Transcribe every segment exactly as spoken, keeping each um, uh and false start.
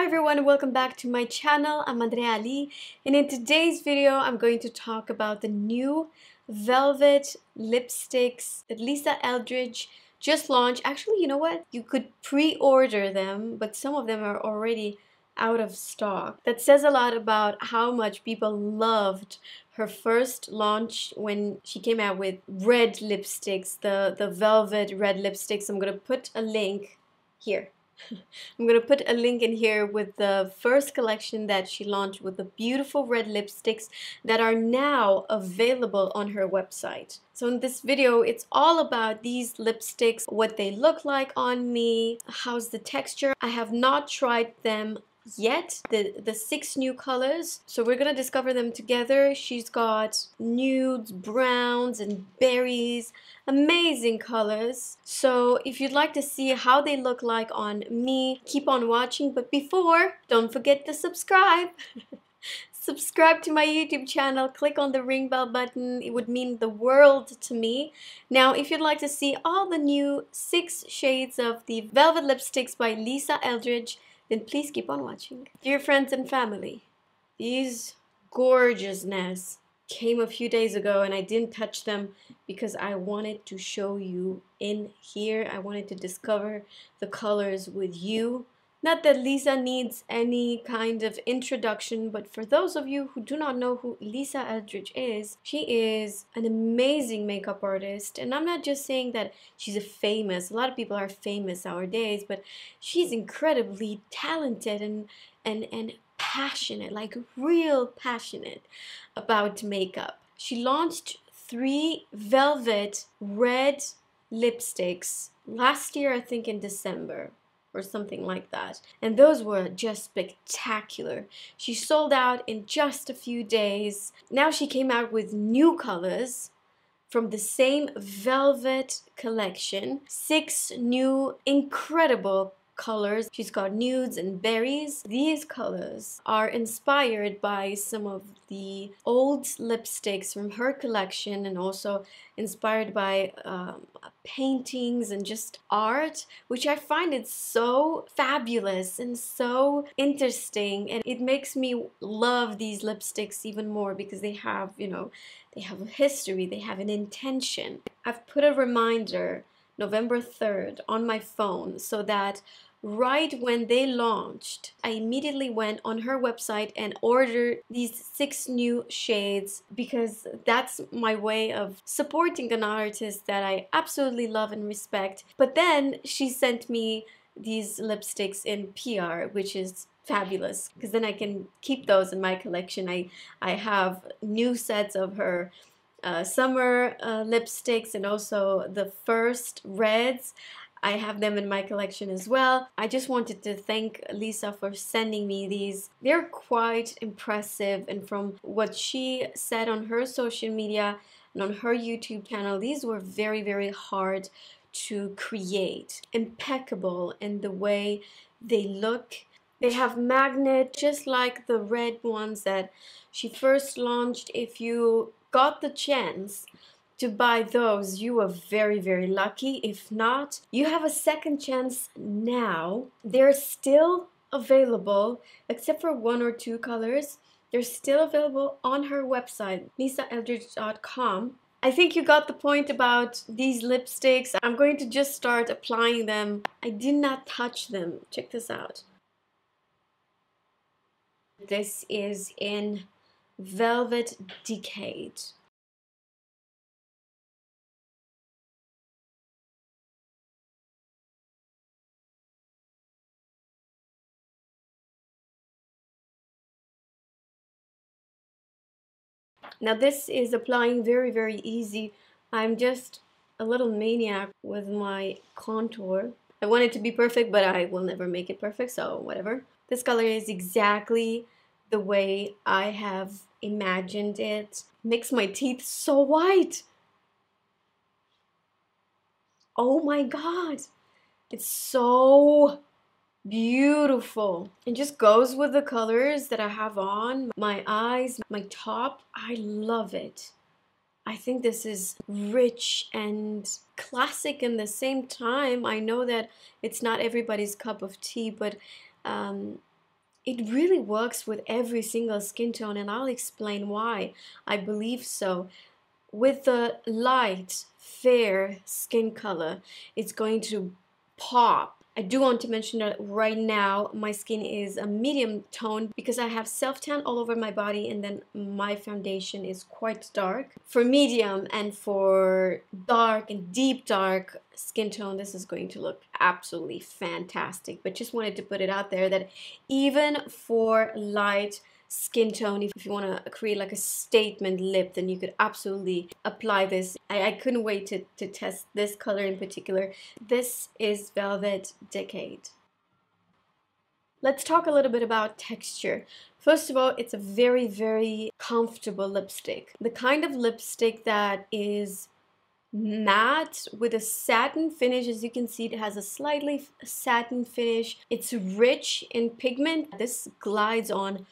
Hi everyone, welcome back to my channel. I'm ANDREEA Ali, and in today's video I'm going to talk about the new velvet lipsticks that Lisa Eldridge just launched. Actually, you know what? You could pre-order them, but some of them are already out of stock. That says a lot about how much people loved her first launch when she came out with red lipsticks, the, the velvet red lipsticks. I'm gonna put a link here. I'm gonna put a link in here with the first collection that she launched with the beautiful red lipsticks that are now available on her website. So in this video, it's all about these lipsticks, what they look like on me, how's the texture. I have not tried them yet, the the six new colors, so we're gonna discover them together. She's got nudes, browns, and berries. Amazing colors. So if you'd like to see how they look like on me, keep on watching. But before, don't forget to subscribe. Subscribe to my YouTube channel, click on the ring bell button, it would mean the world to me. Now, if you'd like to see all the new six shades of the velvet lipsticks by Lisa Eldridge, then please keep on watching. Dear friends and family, these gorgeousness came a few days ago and I didn't touch them because I wanted to show you in here. I wanted to discover the colors with you. Not that Lisa needs any kind of introduction, but for those of you who do not know who Lisa Eldridge is, she is an amazing makeup artist. And I'm not just saying that she's a famous, a lot of people are famous nowadays, but she's incredibly talented and, and, and passionate, like real passionate about makeup. She launched three velvet red lipsticks last year, I think in December. Or something like that, and those were just spectacular. She sold out in just a few days. Now she came out with new colors from the same velvet collection, six new incredible colors. She's got nudes and berries. These colors are inspired by some of the old lipsticks from her collection and also inspired by um, paintings and just art, which I find it's so fabulous and so interesting, and it makes me love these lipsticks even more because they have, you know, they have a history, they have an intention. I've put a reminder November third on my phone so that right when they launched, I immediately went on her website and ordered these six new shades because that's my way of supporting an artist that I absolutely love and respect. But then she sent me these lipsticks in P R, which is fabulous because then I can keep those in my collection. I, I have new sets of her Uh, summer uh, lipsticks and also the first reds. I have them in my collection as well. I just wanted to thank Lisa for sending me these. They're quite impressive, and from what she said on her social media and on her YouTube channel, these were very very hard to create. Impeccable in the way they look. They have magnet just like the red ones that she first launched. If you got the chance to buy those, you were very very lucky. If not, you have a second chance now. They're still available except for one or two colors. They're still available on her website, lisa eldridge dot com. I think you got the point about these lipsticks. I'm going to just start applying them. I did not touch them. Check this out. This is in Velvet Decade. Now this is applying very very easy. I'm just a little maniac with my contour. I want it to be perfect, but I will never make it perfect, so whatever. This color is exactly the way I have imagined it. Makes my teeth so white. Oh my god, it's so beautiful. It just goes with the colors that I have on, my eyes, my top. I love it. I think this is rich and classic in the same time. I know that it's not everybody's cup of tea, but um, It really works with every single skin tone, and I'll explain why I believe so. With the light, fair skin color, it's going to pop. I do want to mention that right now my skin is a medium tone because I have self-tan all over my body, and then my foundation is quite dark. For medium and for dark and deep dark skin tone, this is going to look absolutely fantastic. But just wanted to put it out there that even for light skin tone, if you want to create like a statement lip, then you could absolutely apply this. I, I couldn't wait to, to test this color in particular. This is Velvet Decade. Let's talk a little bit about texture. First of all, it's a very, very comfortable lipstick. The kind of lipstick that is matte with a satin finish. As you can see, it has a slightly satin finish. It's rich in pigment. This glides on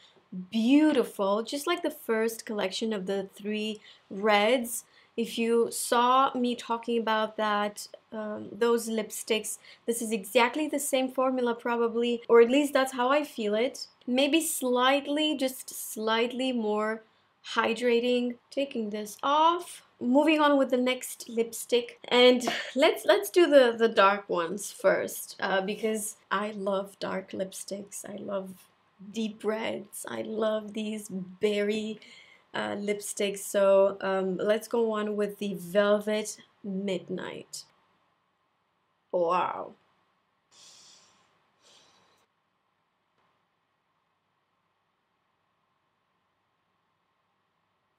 beautiful, just like the first collection of the three reds. If you saw me talking about that, um, those lipsticks, this is exactly the same formula probably, or at least that's how I feel it. Maybe slightly, just slightly more hydrating. Taking this off. Moving on with the next lipstick, and let's let's do the the dark ones first, uh, because I love dark lipsticks. I love deep reds. I love these berry uh, lipsticks. So um, let's go on with the Velvet Midnight. Wow.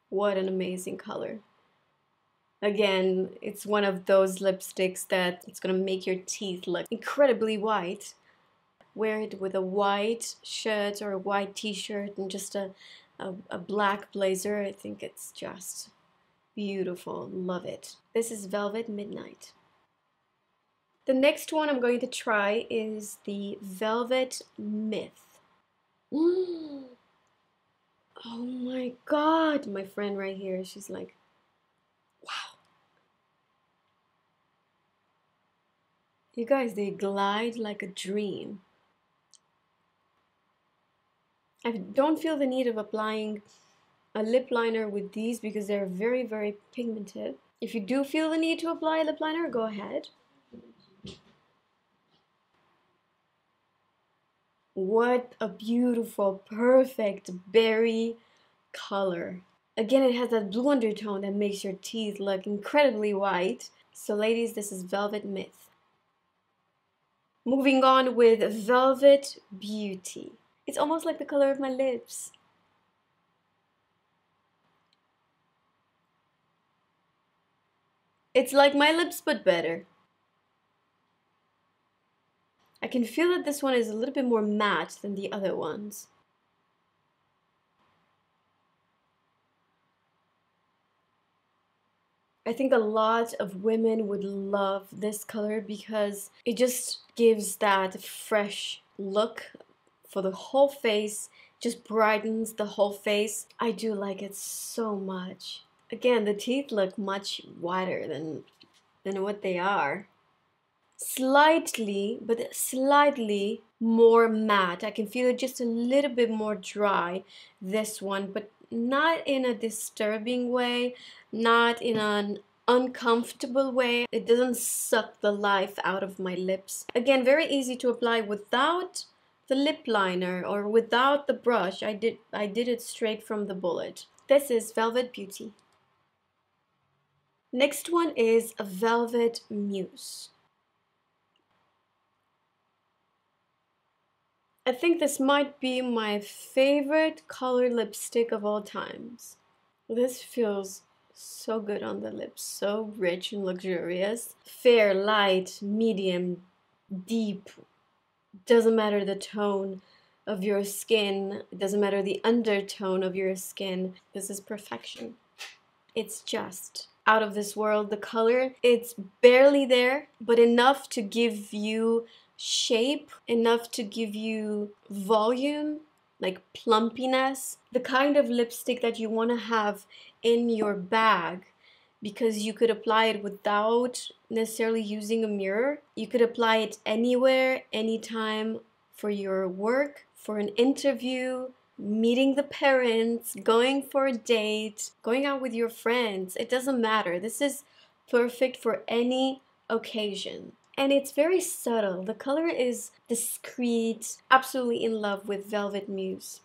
What an amazing color. Again, it's one of those lipsticks that it's gonna make your teeth look incredibly white. Wear it with a white shirt or a white t-shirt and just a, a, a black blazer. I think it's just beautiful. Love it. This is Velvet Midnight. The next one I'm going to try is the Velvet Myth. Mm. Oh my god, my friend right here, she's like, wow. You guys, they glide like a dream. I don't feel the need of applying a lip liner with these because they're very, very pigmented. If you do feel the need to apply a lip liner, go ahead. What a beautiful, perfect berry color. Again, it has that blue undertone that makes your teeth look incredibly white. So ladies, this is Velvet Myth. Moving on with Velvet Beauty. It's almost like the color of my lips. It's like my lips, but better. I can feel that this one is a little bit more matte than the other ones. I think a lot of women would love this color because it just gives that fresh look for the whole face, just brightens the whole face. I do like it so much. Again, the teeth look much wider than, than what they are. Slightly, but slightly more matte. I can feel it just a little bit more dry, this one, but not in a disturbing way, not in an uncomfortable way. It doesn't suck the life out of my lips. Again, very easy to apply without the lip liner or without the brush. I did I did it straight from the bullet. This is Velvet Beauty. Next one is a Velvet Muse. I think this might be my favorite color lipstick of all times. This feels so good on the lips, so rich and luxurious. Fair, light, medium, deep. Doesn't matter the tone of your skin, it doesn't matter the undertone of your skin. This is perfection. It's just out of this world. The color, it's barely there, but enough to give you shape, enough to give you volume, like plumpiness. The kind of lipstick that you want to have in your bag, because you could apply it without necessarily using a mirror. You could apply it anywhere, anytime, for your work, for an interview, meeting the parents, going for a date, going out with your friends. It doesn't matter. This is perfect for any occasion. And it's very subtle. The color is discreet. Absolutely in love with Velvet Muse.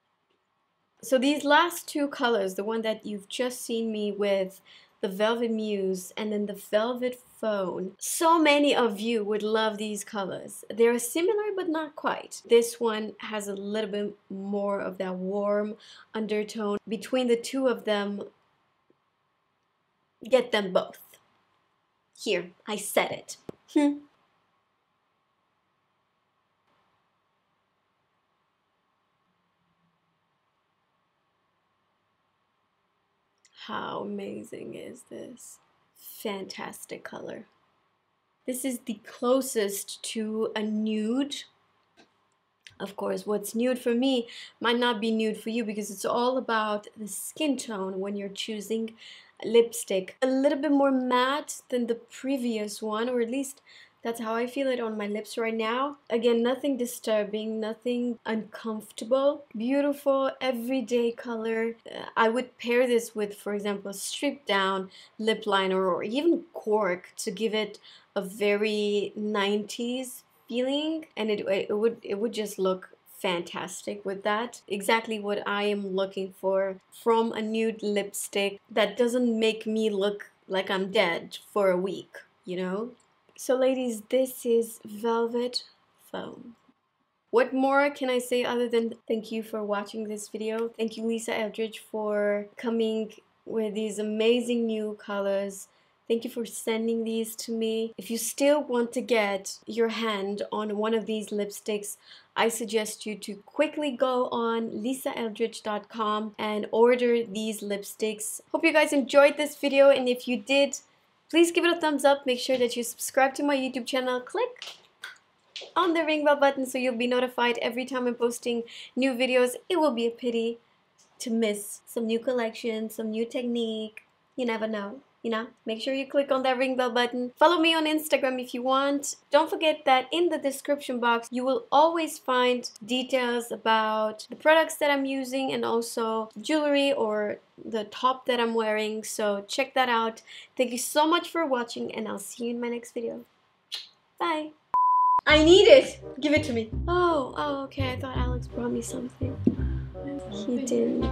So these last two colors, the one that you've just seen me with, the Velvet Muse, and then the Velvet Phone. So many of you would love these colors. They're similar, but not quite. This one has a little bit more of that warm undertone. Between the two of them, get them both. Here, I said it. Hmm. How amazing is this? Fantastic color. This is the closest to a nude. Of course, what's nude for me might not be nude for you, because it's all about the skin tone when you're choosing a lipstick. A little bit more matte than the previous one, or at least that's how I feel it on my lips right now. Again, nothing disturbing, nothing uncomfortable. Beautiful, everyday color. Uh, I would pair this with, for example, stripped down lip liner or even cork to give it a very nineties feeling. And it, it, would, it would just look fantastic with that. Exactly what I am looking for from a nude lipstick that doesn't make me look like I'm dead for a week, you know? So ladies, this is Velvet Phone. What more can I say other than thank you for watching this video. Thank you, Lisa Eldridge, for coming with these amazing new colors. Thank you for sending these to me. If you still want to get your hand on one of these lipsticks, I suggest you to quickly go on lisa eldridge dot com and order these lipsticks. Hope you guys enjoyed this video, and if you did, please give it a thumbs up. Make sure that you subscribe to my YouTube channel. Click on the ring bell button so you'll be notified every time I'm posting new videos. It will be a pity to miss some new collection, some new technique. You never know, you know? Make sure you click on that ring bell button. Follow me on Instagram if you want. Don't forget that in the description box, you will always find details about the products that I'm using and also jewelry or the top that I'm wearing, so check that out. Thank you so much for watching, and I'll see you in my next video. Bye. I need it. Give it to me. Oh, oh, okay. I thought Alex brought me something. He didn't.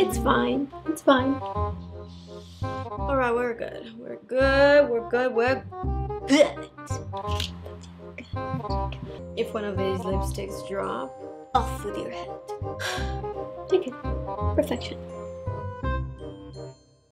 It's fine. It's fine. All right, we're good. We're good. We're good. We're good. If one of these lipsticks drop, off with your head. Take it. Perfection.